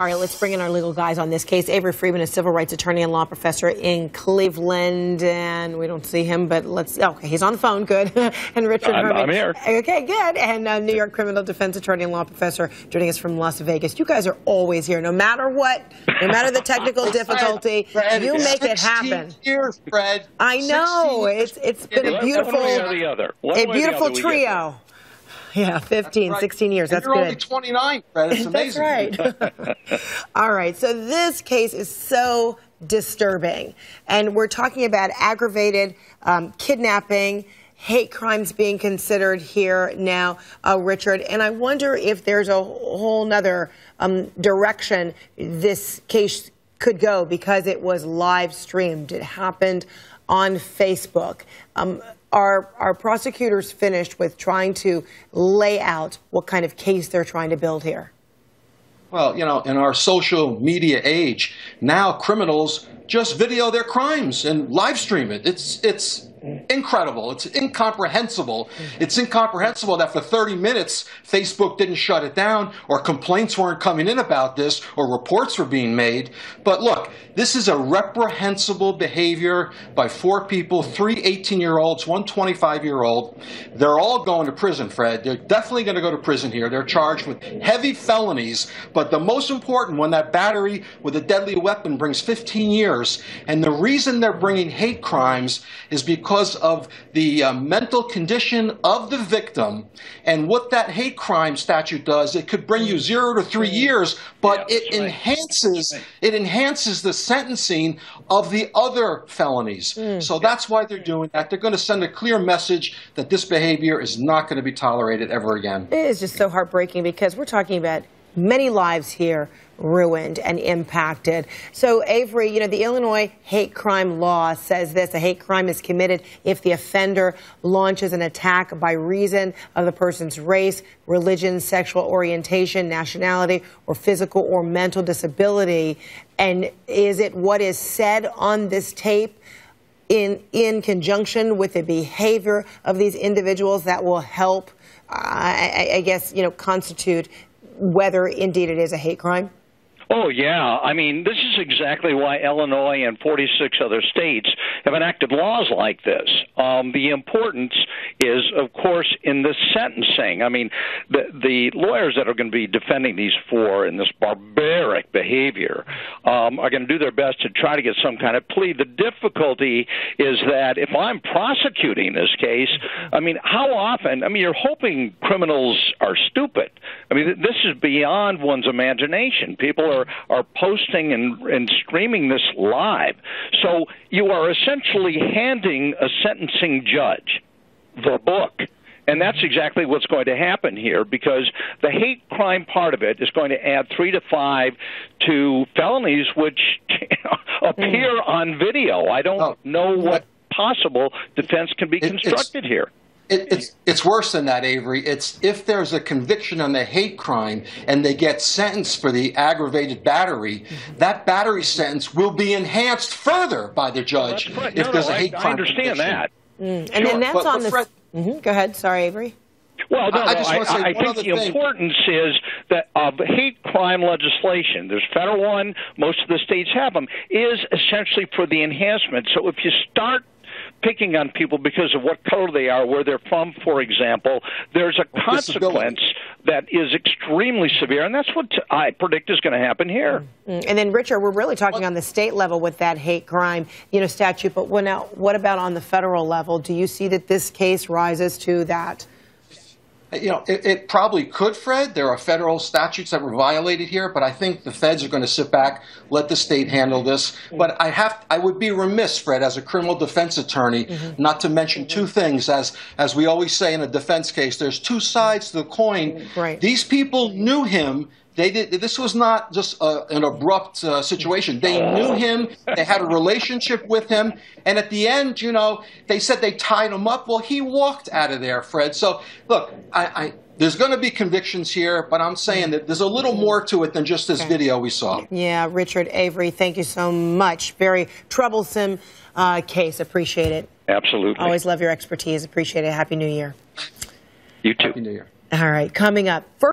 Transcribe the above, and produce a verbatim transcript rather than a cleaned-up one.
All right, let's bring in our legal guys on this case. Avery Friedman, a civil rights attorney and law professor in Cleveland. And we don't see him, but let's, okay, he's on the phone, good. And Richard I'm, Herman. I'm here. Okay, good. And uh, New York criminal defense attorney and law professor joining us from Las Vegas. You guys are always here, no matter what, no matter the technical difficulty, Fred, you make it happen. Years, Fred. I know. It's, it's been a beautiful, one way or the other. One a beautiful trio. Yeah, fifteen, right. sixteen years. And that's you're good. You're only twenty-nine, Fred. It's amazing. That's right. All right. So this case is so disturbing. And we're talking about aggravated um, kidnapping, hate crimes being considered here now, uh, Richard. And I wonder if there's a whole nother um, direction this case could go because it was live streamed. It happened on Facebook. Um, Are, are prosecutors finished with trying to lay out what kind of case they're trying to build here? Well, you know, in our social media age, now criminals just video their crimes and live stream it. It's, it's incredible. It's incomprehensible. It's incomprehensible that for thirty minutes, Facebook didn't shut it down, or complaints weren't coming in about this, or reports were being made. But look, this is a reprehensible behavior by four people, three eighteen-year-olds, one twenty-five-year-old. They're all going to prison, Fred. They're definitely going to go to prison here. They're charged with heavy felonies. But the most important one, that battery with a deadly weapon, brings fifteen years. And the reason they're bringing hate crimes is because of the uh, mental condition of the victim. And what that hate crime statute does, it could bring you zero to three years, but yeah, it enhances right. it enhances the sentencing of the other felonies. Mm. So that's why they're doing that. They're going to send a clear message that this behavior is not going to be tolerated ever again. It is just so heartbreaking because we're talking about many lives here ruined and impacted. So, Avery, you know, the Illinois hate crime law says this: a hate crime is committed if the offender launches an attack by reason of the person's race, religion, sexual orientation, nationality, or physical or mental disability. And is it what is said on this tape in, in conjunction with the behavior of these individuals that will help, uh, I, I guess, you know, constitute whether indeed it is a hate crime? Oh, yeah. I mean, this is exactly why Illinois and forty-six other states have enacted laws like this. Um, the importance is, of course, in the sentencing. I mean, the, the lawyers that are going to be defending these four in this barbaric behavior um, are going to do their best to try to get some kind of plea. The difficulty is that if I'm prosecuting this case, I mean, how often, I mean, you're hoping criminals are stupid. I mean, this is beyond one's imagination. People are Are, are posting and, and streaming this live. So you are essentially handing a sentencing judge the book. And that's exactly what's going to happen here, because the hate crime part of it is going to add three to five to felonies which appear on video. I don't oh, know what possible defense can be constructed here. It, it's, it's worse than that, Avery. It's if there's a conviction on the hate crime and they get sentenced for the aggravated battery, that battery sentence will be enhanced further by the judge well, if no, there's no, a hate I, crime I understand conviction. that. Mm. And sure. then that's but, on but the... Fred, mm-hmm. Go ahead. Sorry, Avery. Well, no, I, I, just I, want to say I, I think the thing. importance is that of uh, hate crime legislation, there's federal one, most of the states have them, is essentially for the enhancement. So if you start picking on people because of what color they are, where they're from, for example, there's a consequence that is extremely severe, and that's what I predict is going to happen here. And then, Richard, we're really talking on the state level with that hate crime, you know, statute, but when, now, what about on the federal level? Do you see that this case rises to that? You know, it, it probably could, Fred. There are federal statutes that were violated here, but I think the feds are going to sit back, let the state handle this. But I have, I would be remiss, Fred, as a criminal defense attorney, mm-hmm. not to mention two things. As, as we always say in a defense case, there's two sides to the coin. Right. These people knew him. They did, this was not just a, an abrupt uh, situation. They knew him. They had a relationship with him. And at the end, you know, they said they tied him up. Well, he walked out of there, Fred. So, look, I, I, there's going to be convictions here, but I'm saying that there's a little more to it than just this okay. video we saw. Yeah, Richard, Avery, thank you so much. Very troublesome uh, case. Appreciate it. Absolutely. Always love your expertise. Appreciate it. Happy New Year. You too. Happy New Year. All right, coming up. First